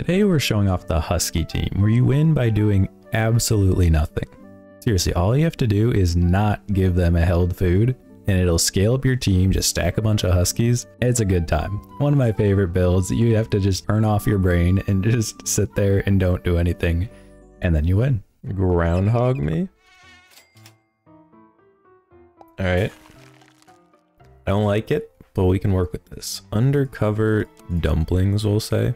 Today we're showing off the Husky team, where you win by doing absolutely nothing. Seriously, all you have to do is not give them a held food, and it'll scale up your team, just stack a bunch of Huskies. It's a good time. One of my favorite builds, you have to just turn off your brain and just sit there and don't do anything, and then you win. Groundhog me? Alright. I don't like it, but we can work with this. Undercover dumplings, we'll say.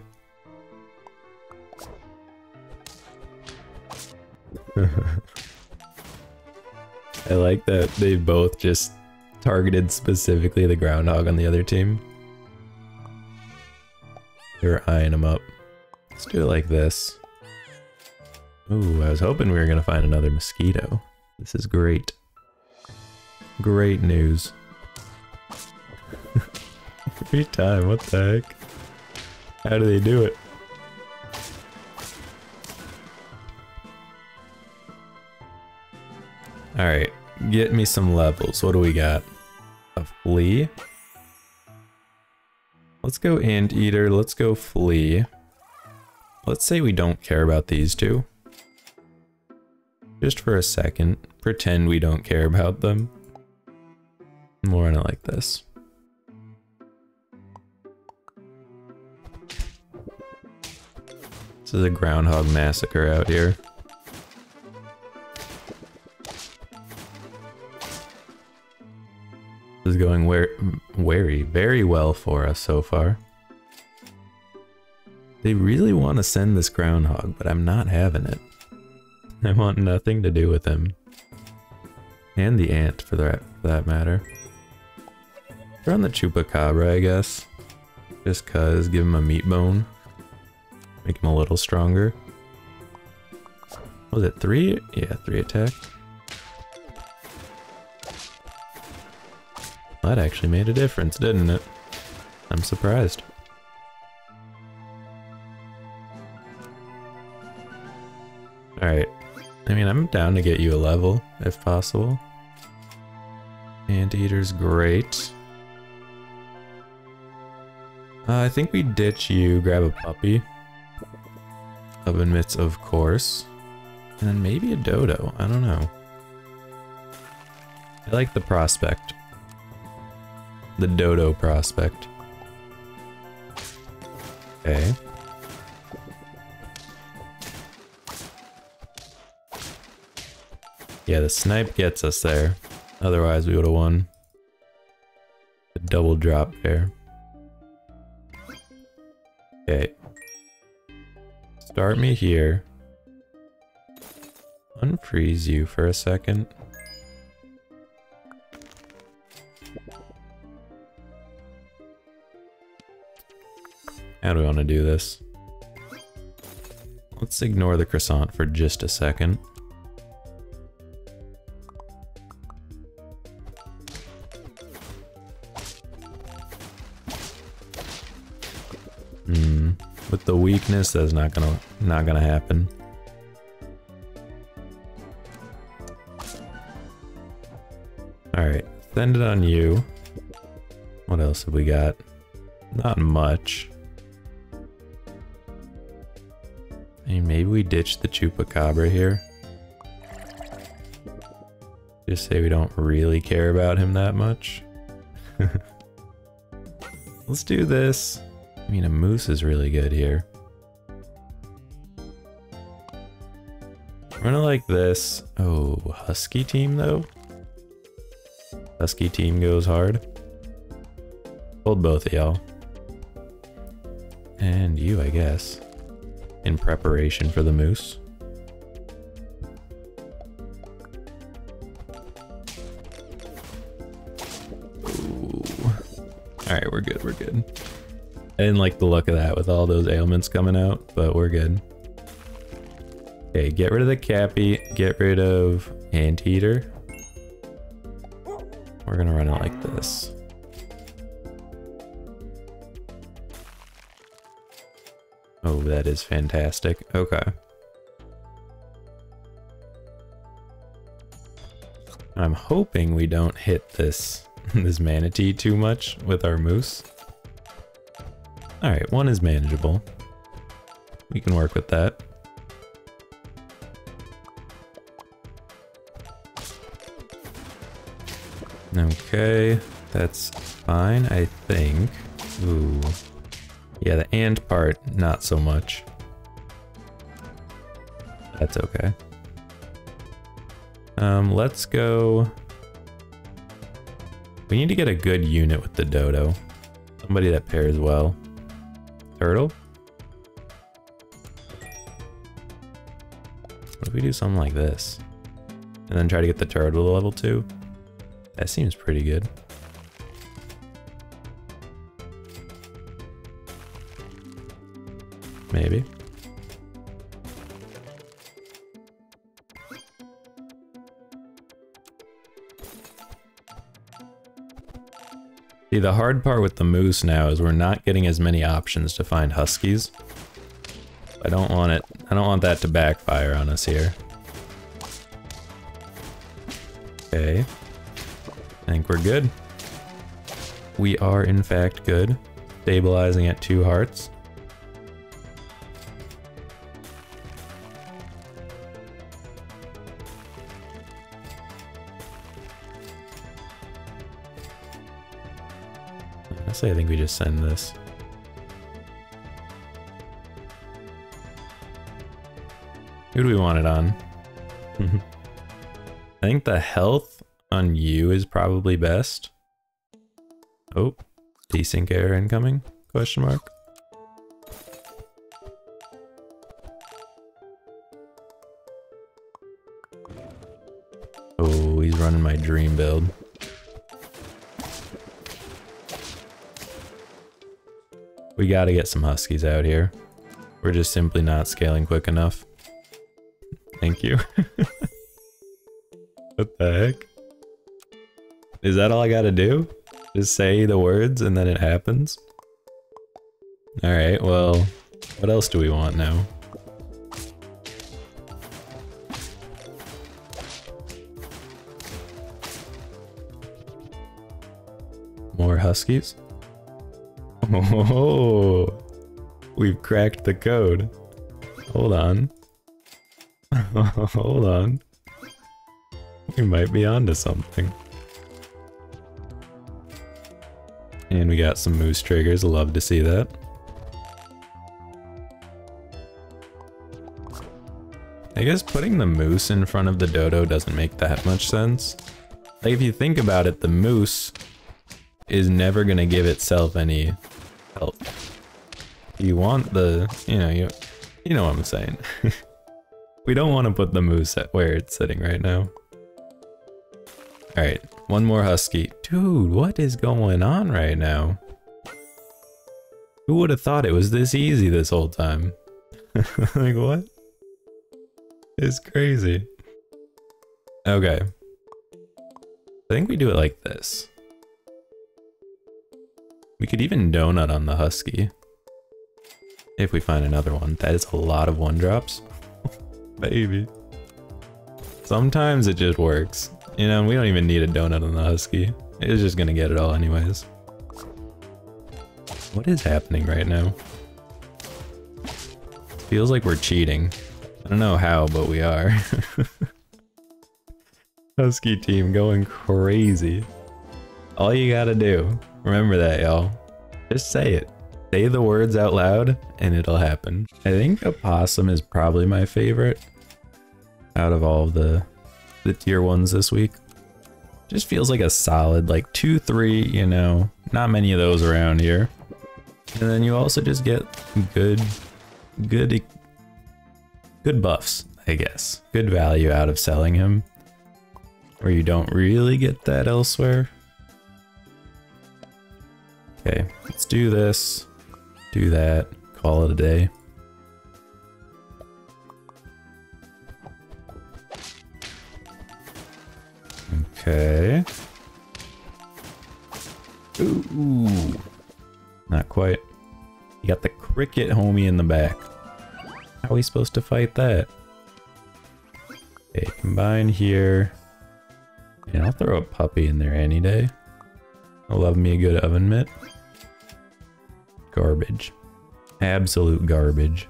I like that they both just targeted specifically the groundhog on the other team. They were eyeing him up. Let's do it like this. Ooh, I was hoping we were gonna find another mosquito. This is great. Great news. Every time, what the heck? How do they do it? Alright, get me some levels. What do we got? A flea? Let's go anteater, let's go flea. Let's say we don't care about these two. Just for a second, pretend we don't care about them. And we'll run it like this. This is a groundhog massacre out here. This is going very well for us so far. They really want to send this groundhog, but I'm not having it. I want nothing to do with him. And the ant, for that matter. They're on the chupacabra, I guess. Just cuz, give him a meat bone. Make him a little stronger. Was it 3? Yeah, 3 attack. That actually made a difference, didn't it? I'm surprised. Alright. I mean, I'm down to get you a level, if possible. Anteater's great. I think we ditch you, grab a puppy. Oven mitts, of course. And then maybe a dodo, I don't know. I like the prospect. The dodo prospect. Okay. Yeah, the snipe gets us there. Otherwise, we would have won. The double drop there. Okay. Start me here. Unfreeze you for a second. How do we want to do this? Let's ignore the croissant for just a second. With the weakness, that's not gonna happen. Alright, send it on you. What else have we got? Not much. Maybe we ditch the chupacabra here. Just say we don't really care about him that much. Let's do this. I mean, a moose is really good here. We're gonna like this. Oh, Husky team though? Husky team goes hard. Hold both of y'all. And you, I guess. In preparation for the moose. Alright, we're good, we're good. I didn't like the look of that with all those ailments coming out, but we're good. Okay, get rid of the Cappy, get rid of Anteater. We're gonna run it like this. Oh, that is fantastic. Okay. I'm hoping we don't hit this manatee too much with our moose. Alright, one is manageable. We can work with that. Okay, that's fine, I think. Ooh. Yeah, the and part, not so much. That's okay. Let's go... We need to get a good unit with the dodo. Somebody that pairs well. Turtle? What if we do something like this? And then try to get the turtle to level 2? That seems pretty good. Maybe. See, the hard part with the moose now is we're not getting as many options to find huskies. I don't want that to backfire on us here. Okay. I think we're good. We are in fact good. Stabilizing at 2 hearts. Honestly, I think we just send this. Who do we want it on? I think the health on you is probably best. Oh, desync error incoming? Question mark. Oh, he's running my dream build. We gotta get some huskies out here. We're just simply not scaling quick enough. Thank you. What the heck? Is that all I gotta do? Just say the words and then it happens? Alright, well, what else do we want now? More huskies? Oh, we've cracked the code. Hold on. Hold on. We might be onto something. And we got some moose triggers, love to see that. I guess putting the moose in front of the dodo doesn't make that much sense. Like if you think about it, the moose is never gonna give itself any help. You want the, you know what I'm saying. We don't want to put the moose at where it's sitting right now. Alright, one more husky. Dude, what is going on right now? Who would have thought it was this easy this whole time? Like, what? It's crazy. Okay. I think we do it like this. We could even donut on the husky. If we find another one. That is a lot of 1-drops. Baby. Sometimes it just works. You know, we don't even need a donut on the husky. It's just gonna get it all anyways. What is happening right now? Feels like we're cheating. I don't know how, but we are. Husky team going crazy. All you gotta do, remember that, y'all. Just say it. Say the words out loud, and it'll happen. I think opossum is probably my favorite out of all of the tier 1s this week. Just feels like a solid, like 2, 3, you know, not many of those around here. And then you also just get good buffs, I guess. Good value out of selling him, where you don't really get that elsewhere. Okay, let's do this, do that, call it a day. Okay. Ooh. Not quite. You got the cricket homie in the back. How are we supposed to fight that? Okay, combine here. And I'll throw a puppy in there any day. I love me a good oven mitt. Garbage. Absolute garbage.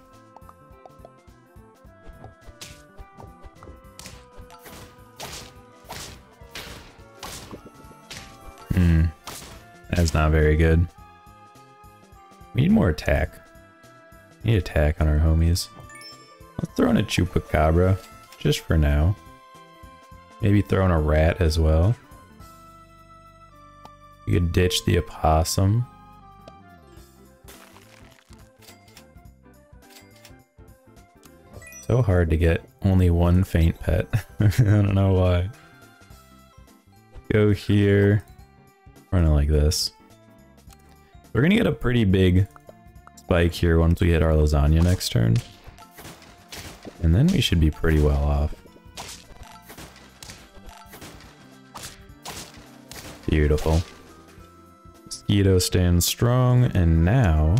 just not very good. We need more attack. We need attack on our homies. Let's throw in a Chupacabra, just for now. Maybe throw in a rat as well. You could ditch the opossum. So hard to get only one faint pet. I don't know why. Go here. Run it like this. We're gonna get a pretty big spike here once we hit our lasagna next turn. And then we should be pretty well off. Beautiful. Mosquito stands strong, and now,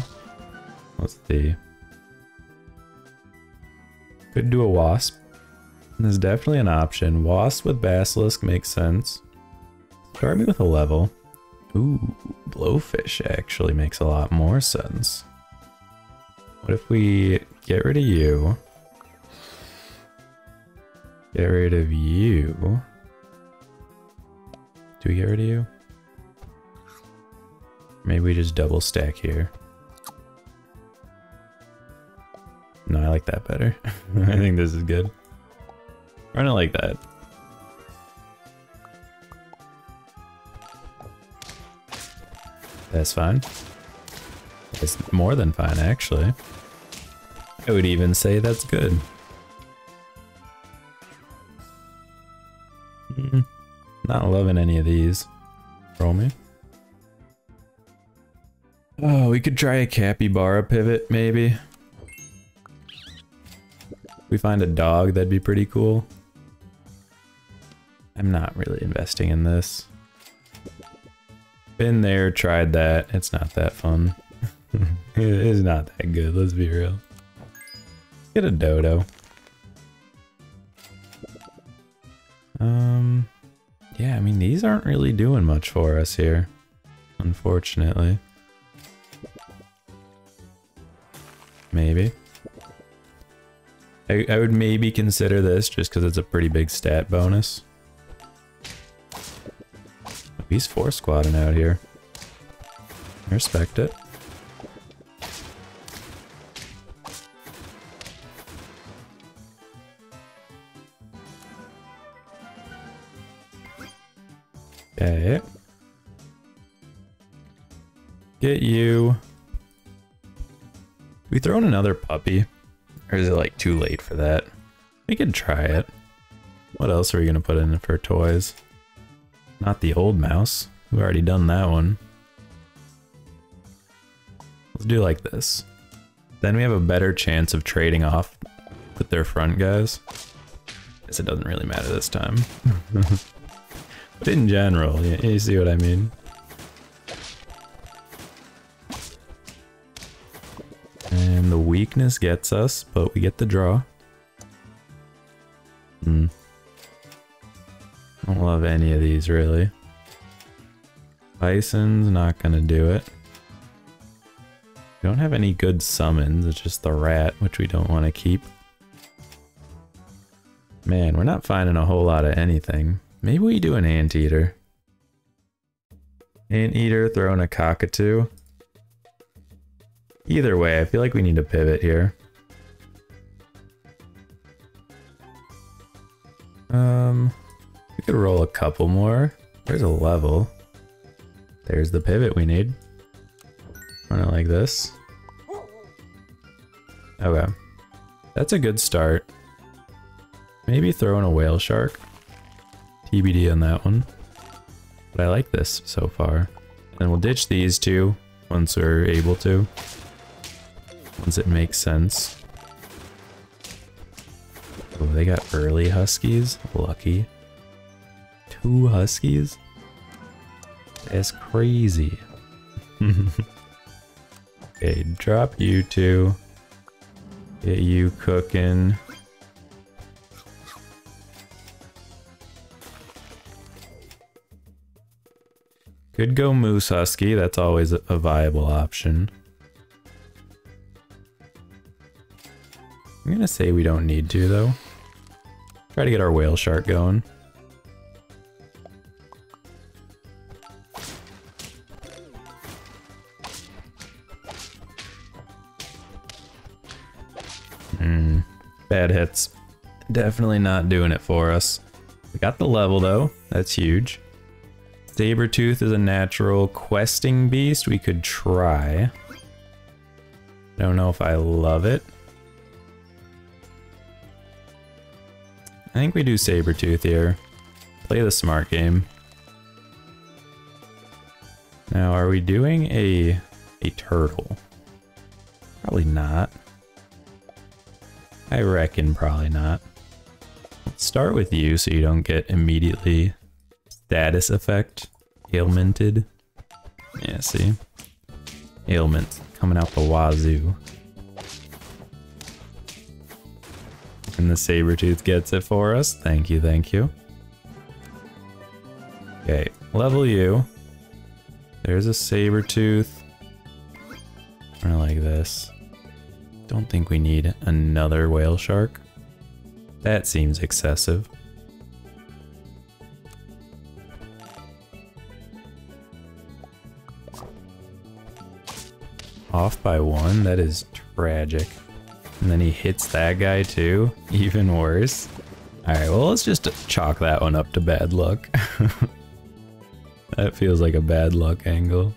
let's see. Could do a wasp. There's definitely an option. Wasp with basilisk makes sense. Start me with a level. Ooh, blowfish actually makes a lot more sense. What if we get rid of you? Get rid of you. Do we get rid of you? Maybe we just double stack here. No, I like that better. I think this is good. Run it like that. That's fine. It's more than fine, actually. I would even say that's good. Not loving any of these. Roll me. Oh, we could try a capybara pivot, maybe. If we find a dog, that'd be pretty cool. I'm not really investing in this. Been there, tried that. It's not that fun. It's not that good, let's be real. Get a dodo. Yeah, I mean, these aren't really doing much for us here, unfortunately. Maybe. I would maybe consider this just because it's a pretty big stat bonus. He's four squatting out here. I respect it. Okay. Get you. We throw in another puppy. Or is it like too late for that? We could try it. What else are we gonna put in for toys? Not the old mouse. We've already done that one. Let's do like this. Then we have a better chance of trading off with their front guys. Guess it doesn't really matter this time. But in general, you see what I mean. And the weakness gets us, but we get the draw. Hmm. I don't love any of these, really. Bison's not gonna do it. We don't have any good summons, it's just the rat, which we don't want to keep. Man, we're not finding a whole lot of anything. Maybe we do an anteater. Anteater, throw in a cockatoo. Either way, I feel like we need to pivot here. We could roll a couple more. There's a level. There's the pivot we need. Run it like this. Okay. That's a good start. Maybe throw in a whale shark. TBD on that one. But I like this so far. And we'll ditch these two once we're able to. Once it makes sense. Oh, they got early huskies. Lucky. 2 huskies? That's crazy. Okay, drop you two. Get you cooking. Could go moose husky, that's always a viable option. I'm gonna say we don't need to though. Try to get our whale shark going. Bad hits. Definitely not doing it for us. We got the level though. That's huge. Sabertooth is a natural. Questing Beast, we could try. Don't know if I love it. I think we do Sabertooth here. Play the smart game. Now, are we doing a turtle? Probably not. I reckon probably not. Let's start with you so you don't get immediately status effect. Ailmented. Yeah, see? Ailment coming out the wazoo. And the Sabertooth gets it for us. Thank you, thank you. Okay, level you. There's a Sabertooth. Or like this. Don't think we need another whale shark. That seems excessive. Off by one, that is tragic. And then he hits that guy too, even worse. Alright, well let's just chalk that one up to bad luck. That feels like a bad luck angle.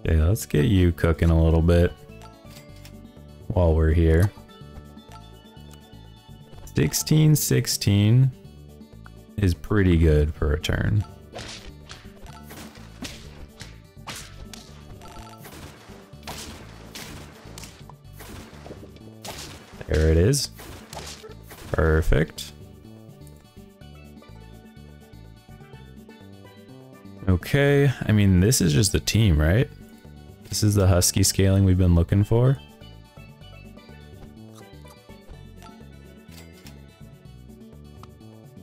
Okay, let's get you cooking a little bit while we're here. 16-16 is pretty good for a turn. There it is. Perfect. Okay, I mean this is just the team, right? This is the Husky scaling we've been looking for.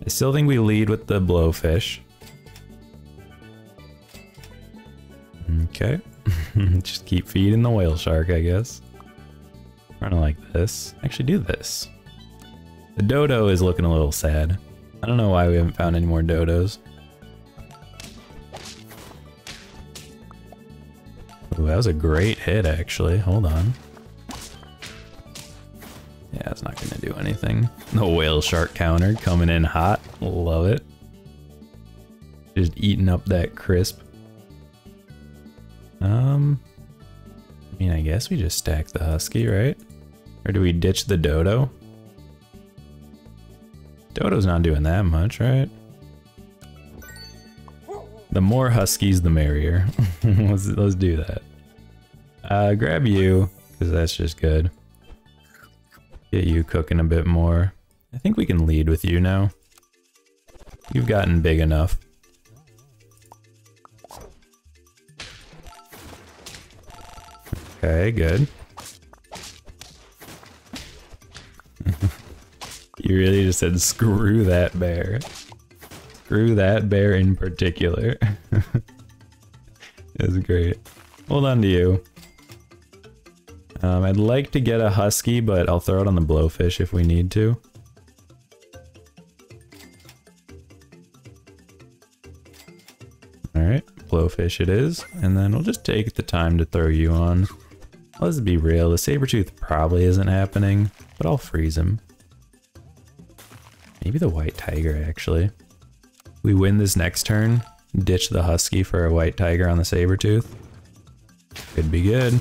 I still think we lead with the blowfish. Okay. Just keep feeding the whale shark, I guess. Kind of like this. Actually do this. The dodo is looking a little sad. I don't know why we haven't found any more dodos. Ooh, that was a great hit actually. Hold on. Yeah, it's not gonna do anything. The whale shark counter coming in hot. Love it. Just eating up that crisp. I mean, I guess we just stack the Husky, right? Or do we ditch the dodo? Dodo's not doing that much, right? The more Huskies, the merrier. Let's do that. Grab you, because that's just good. Get you cooking a bit more. I think we can lead with you now. You've gotten big enough. Okay, good. You really just said, screw that bear. Screw that bear in particular. That's great. Hold on to you. I'd like to get a Husky, but I'll throw it on the blowfish if we need to. Alright, blowfish it is, and then we'll just take the time to throw you on. Let's be real, the Sabertooth probably isn't happening, but I'll freeze him. Maybe the white tiger, actually. We win this next turn, ditch the Husky for a white tiger on the Sabertooth. Could be good.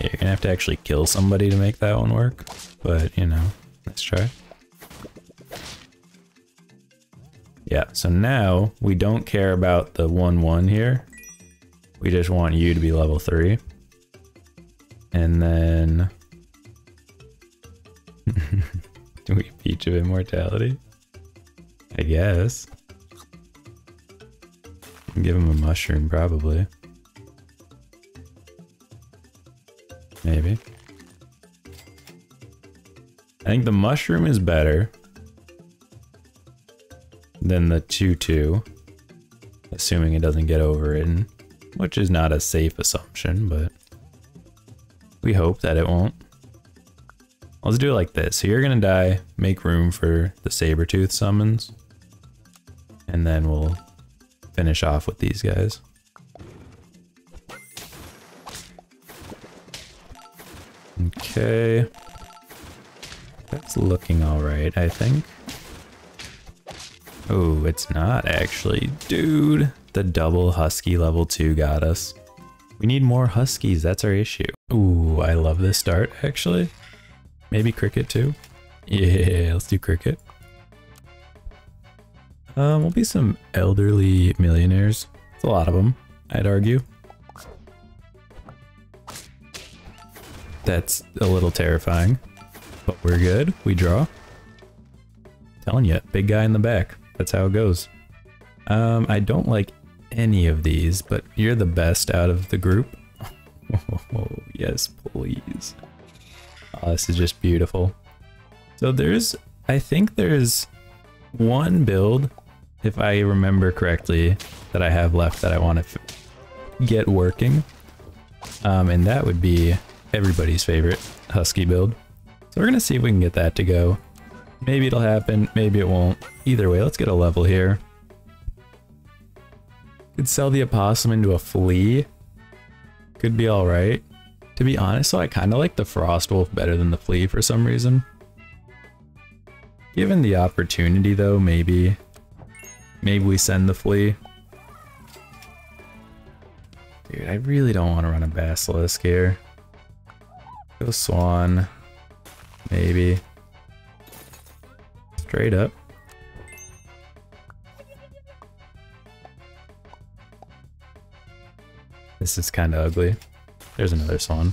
Yeah, you're gonna have to actually kill somebody to make that one work, but you know, let's try. Yeah, so now we don't care about the 1-1 here. We just want you to be level 3. And then... do we Peach of Immortality? I guess. Give him a mushroom, probably. Maybe. I think the mushroom is better than the 2-2, assuming it doesn't get overridden, which is not a safe assumption, but we hope that it won't. Let's do it like this. So you're gonna die, make room for the Sabertooth summons, and then we'll finish off with these guys. Okay. That's looking alright, I think. Oh, it's not actually. Dude, the double Husky level 2 got us. We need more Huskies, that's our issue. Ooh, I love this start, actually. Maybe Cricket too? Yeah, let's do Cricket. We'll be some elderly millionaires. It's a lot of them, I'd argue. That's a little terrifying, but we're good. We draw. Telling you, big guy in the back. That's how it goes. I don't like any of these, but you're the best out of the group. Oh, yes, please. Oh, this is just beautiful. So I think there's one build, if I remember correctly, that I have left that I want to get working. And that would be everybody's favorite Husky build. So we're going to see if we can get that to go. Maybe it'll happen, maybe it won't. Either way, let's get a level here. Could sell the opossum into a flea. Could be alright. To be honest, though, I kind of like the Frost Wolf better than the flea for some reason. Given the opportunity, though, maybe we send the flea. Dude, I really don't want to run a Basilisk here. Go Swan. Maybe. Straight up. This is kind of ugly. There's another Swan.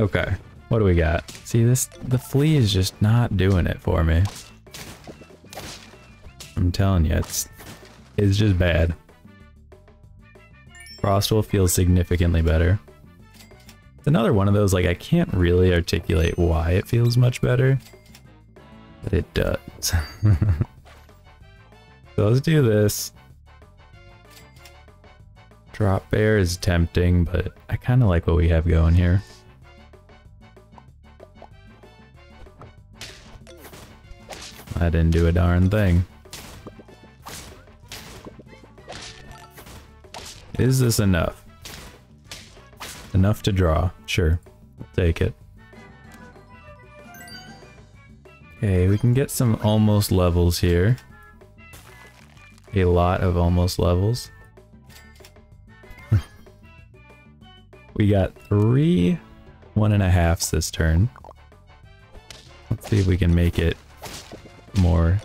Okay. What do we got? See this? The flea is just not doing it for me. I'm telling you, it's just bad. Frostwolf feels significantly better. It's another one of those, like, I can't really articulate why it feels much better, but it does. So let's do this. Drop Bear is tempting, but I kind of like what we have going here. I didn't do a darn thing. Is this enough? Enough to draw. Sure. We'll take it. Okay, we can get some almost levels here. A lot of almost levels. We got 3 1.5s this turn. Let's see if we can make it more.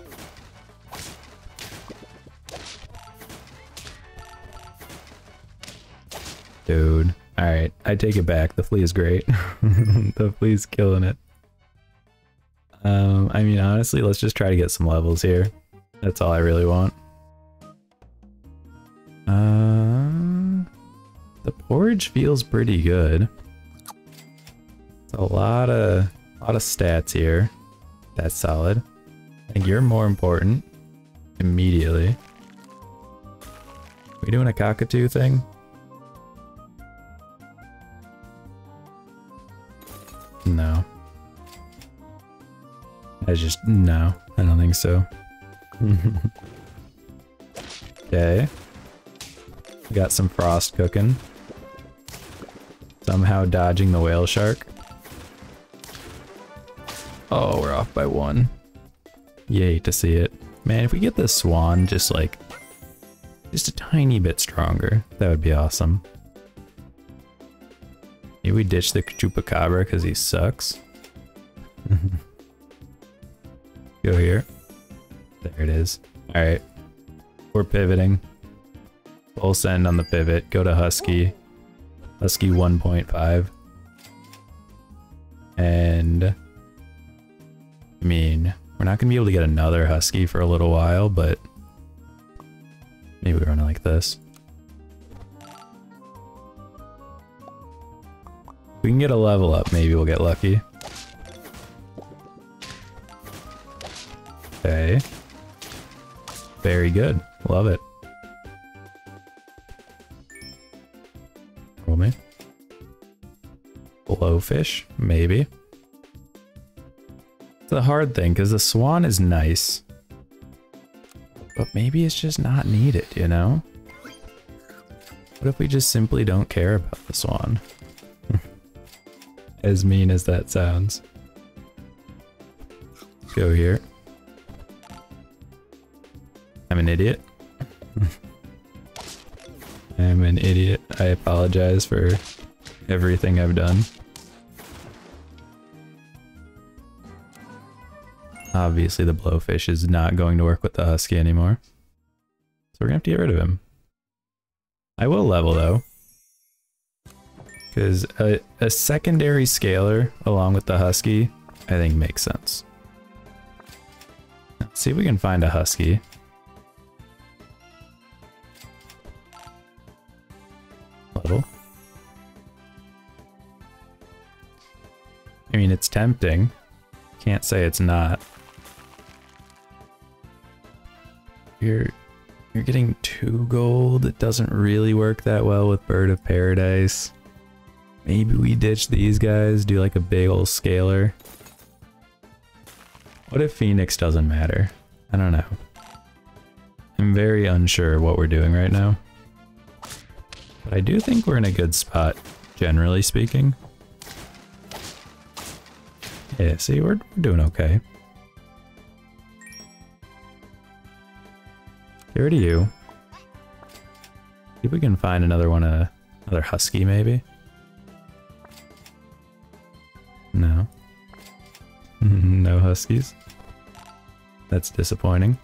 Dude. Alright, I take it back. The flea is great. The flea's killing it. I mean, honestly, let's just try to get some levels here. That's all I really want. The porridge feels pretty good. It's a lot of stats here. That's solid. I think you're more important immediately. We doing a cockatoo thing? No. No, I don't think so. Okay. We got some frost cooking. Somehow dodging the whale shark. Oh, we're off by 1. You hate to see it. Man, if we get this swan just a tiny bit stronger, that would be awesome. Maybe we ditch the Chupacabra because he sucks. Go here. There it is. Alright. We're pivoting. Full send on the pivot. Go to Husky. Husky 1.5. And... I mean... We're not going to be able to get another Husky for a little while, but maybe we run it like this. If we can get a level up, maybe we'll get lucky. Okay. Very good. Love it. Roll me. Blowfish, maybe. The hard thing, because the swan is nice, but maybe it's just not needed, you know? What if we just simply don't care about the swan? as mean as that sounds. Go here. I'm an idiot. I'm an idiot. I apologize for everything I've done. Obviously the blowfish is not going to work with the husky anymore. So we're gonna have to get rid of him. I will level though. Because a secondary scaler along with the husky, I think makes sense. Let's see if we can find a husky. Level. I mean, it's tempting. Can't say it's not. You're getting 2 gold. It doesn't really work that well with Bird of Paradise. Maybe we ditch these guys, do like a big old scaler. What if Phoenix doesn't matter? I don't know. I'm very unsure what we're doing right now. But I do think we're in a good spot, generally speaking. Yeah, see, we're doing okay. Get rid of you. See if we can find another one, another husky maybe. No. No huskies. That's disappointing.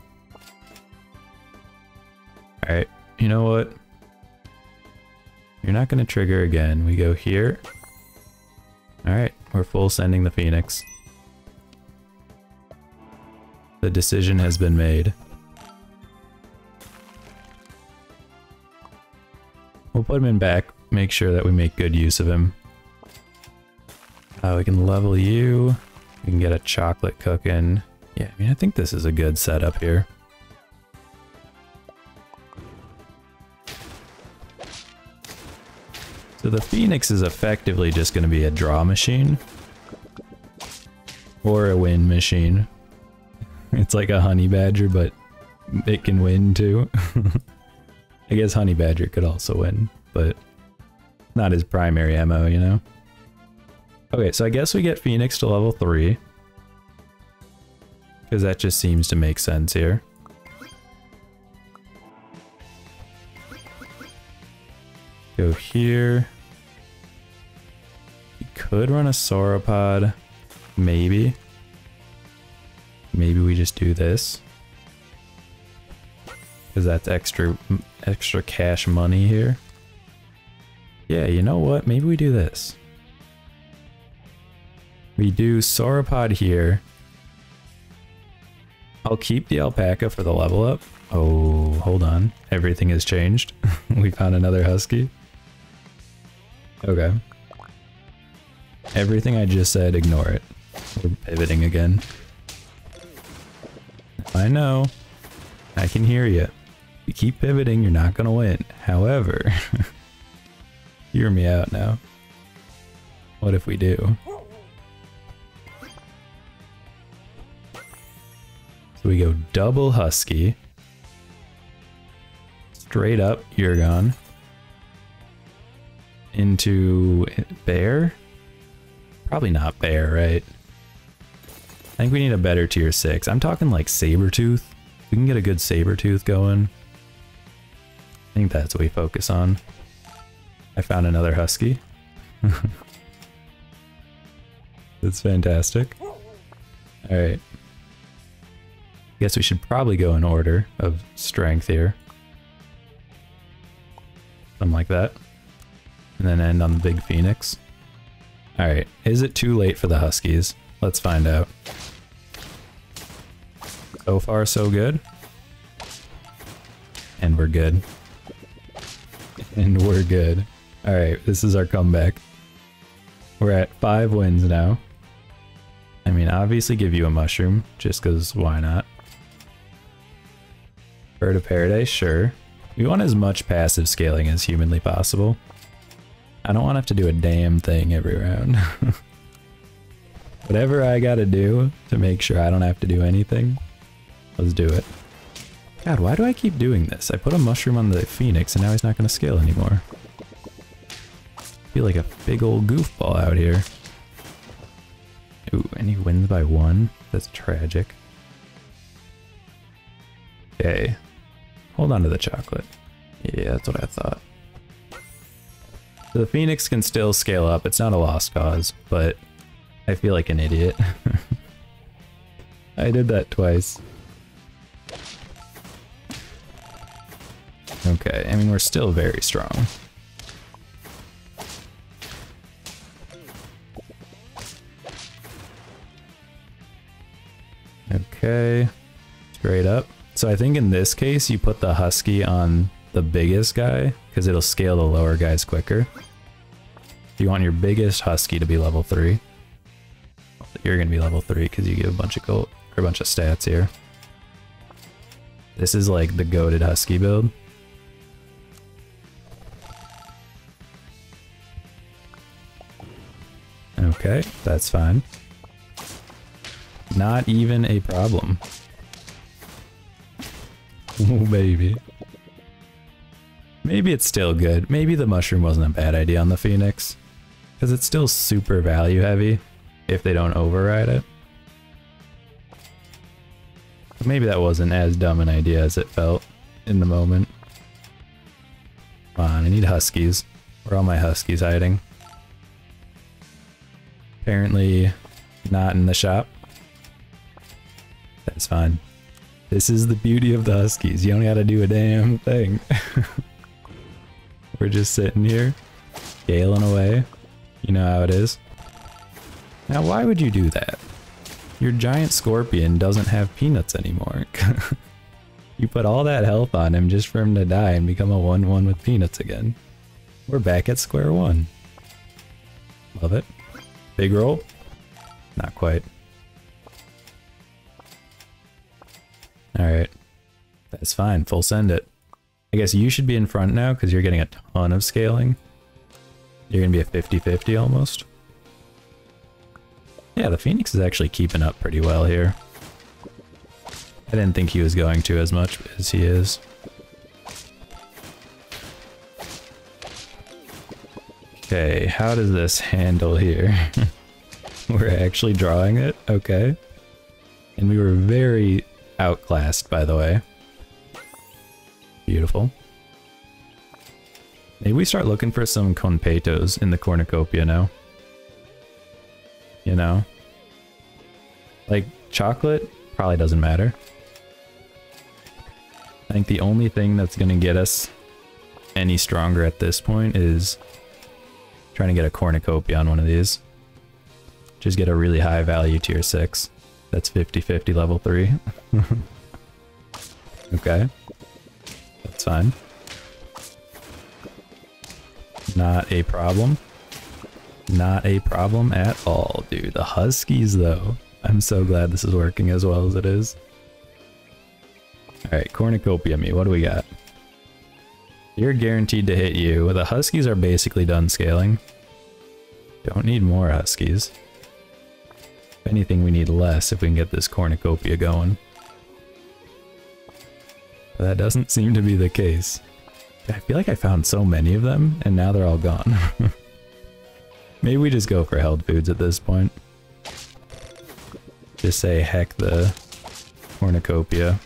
Alright, you know what? You're not gonna trigger again. We go here. Alright, we're full sending the Phoenix. The decision has been made. We'll put him in back, make sure that we make good use of him. We can level you. We can get a chocolate cooking. Yeah, I mean, I think this is a good setup here. So the Phoenix is effectively just going to be a draw machine. Or a win machine. It's like a honey badger, but it can win too. I guess honey badger could also win, but not his primary MO, you know? Okay, so I guess we get Phoenix to level 3. Because that just seems to make sense here. Go here. We could run a sauropod. Maybe. Maybe we just do this. Because that's extra cash money here. Yeah, you know what? Maybe we do this. We do sauropod here. I'll keep the alpaca for the level up. Oh, hold on. Everything has changed. We found another husky. Okay. Everything I just said, ignore it. We're pivoting again. I know. I can hear you. You keep pivoting, you're not gonna win. However, hear me out now. What if we do? We go double husky. Straight up Yurgon. Into bear? Probably not bear, right? I think we need a better tier 6. I'm talking like Sabertooth. We can get a good Sabertooth going. I think that's what we focus on. I found another husky. That's fantastic. Alright. I guess we should probably go in order of strength here. Something like that. And then end on the big Phoenix. Alright, is it too late for the huskies? Let's find out. So far, so good. And we're good. And we're good. Alright, this is our comeback. We're at 5 wins now. I mean, obviously give you a mushroom, just because why not? Bird of Paradise, sure. We want as much passive scaling as humanly possible. I don't want to have to do a damn thing every round. Whatever I gotta do to make sure I don't have to do anything, let's do it. God, why do I keep doing this? I put a mushroom on the Phoenix and now he's not gonna scale anymore. I feel like a big old goofball out here. Ooh, and he wins by one? That's tragic. Okay. Hold on to the chocolate. Yeah, that's what I thought. So the Phoenix can still scale up. It's not a lost cause, but I feel like an idiot. I did that twice. Okay, I mean, we're still very strong. Okay, straight up. So I think in this case, you put the Husky on the biggest guy, because it'll scale the lower guys quicker. If you want your biggest Husky to be level 3. You're going to be level 3 because you get a bunch of gold, or a bunch of stats here. This is like the goated Husky build. Okay, that's fine. Not even a problem. Oh, baby. Maybe it's still good. Maybe the mushroom wasn't a bad idea on the Phoenix. Because it's still super value heavy if they don't override it. But maybe that wasn't as dumb an idea as it felt in the moment. Come on, I need Huskies. Where are all my Huskies hiding? Apparently not in the shop. That's fine. This is the beauty of the Huskies. You don't gotta do a damn thing. We're just sitting here, scaling away. You know how it is. Now, why would you do that? Your giant scorpion doesn't have peanuts anymore. You put all that health on him just for him to die and become a 1-1 with peanuts again. We're back at square one. Love it. Big roll? Not quite. Alright. That's fine. Full send it. I guess you should be in front now because you're getting a ton of scaling. You're going to be a 50-50 almost. Yeah, the Phoenix is actually keeping up pretty well here. I didn't think he was going to as much as he is. Okay, how does this handle here? We're actually drawing it? Okay. And we were very outclassed, by the way. Beautiful. Maybe we start looking for some Conpetos in the cornucopia now. You know? Like, chocolate probably doesn't matter. I think the only thing that's going to get us any stronger at this point is trying to get a cornucopia on one of these. Just get a really high value tier 6. That's 50-50 level 3. Okay. That's fine. Not a problem. Not a problem at all, dude. The Huskies, though. I'm so glad this is working as well as it is. Alright, cornucopia me. What do we got? You're guaranteed to hit you. The Huskies are basically done scaling. Don't need more Huskies. If anything, we need less if we can get this cornucopia going. But that doesn't seem to be the case. I feel like I found so many of them, and now they're all gone. Maybe we just go for held foods at this point. Just say, heck the cornucopia.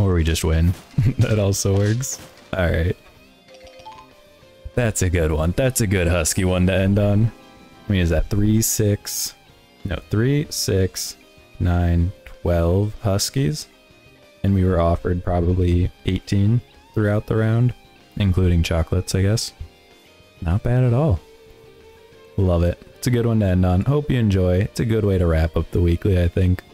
Or we just win. That also works. Alright. That's a good one. That's a good Husky one to end on. I mean, is that 3, 6... No, 3, 6, 9, 12 Huskies. And we were offered probably 18 throughout the round. Including chocolates, I guess. Not bad at all. Love it. It's a good one to end on. Hope you enjoy. It's a good way to wrap up the weekly, I think.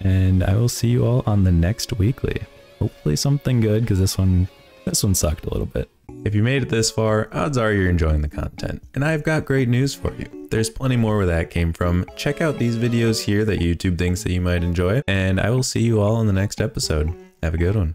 And I will see you all on the next weekly. Hopefully something good, because this one sucked a little bit. If you made it this far, odds are you're enjoying the content. And I've got great news for you. There's plenty more where that came from. Check out these videos here that YouTube thinks that you might enjoy. And I will see you all in the next episode. Have a good one.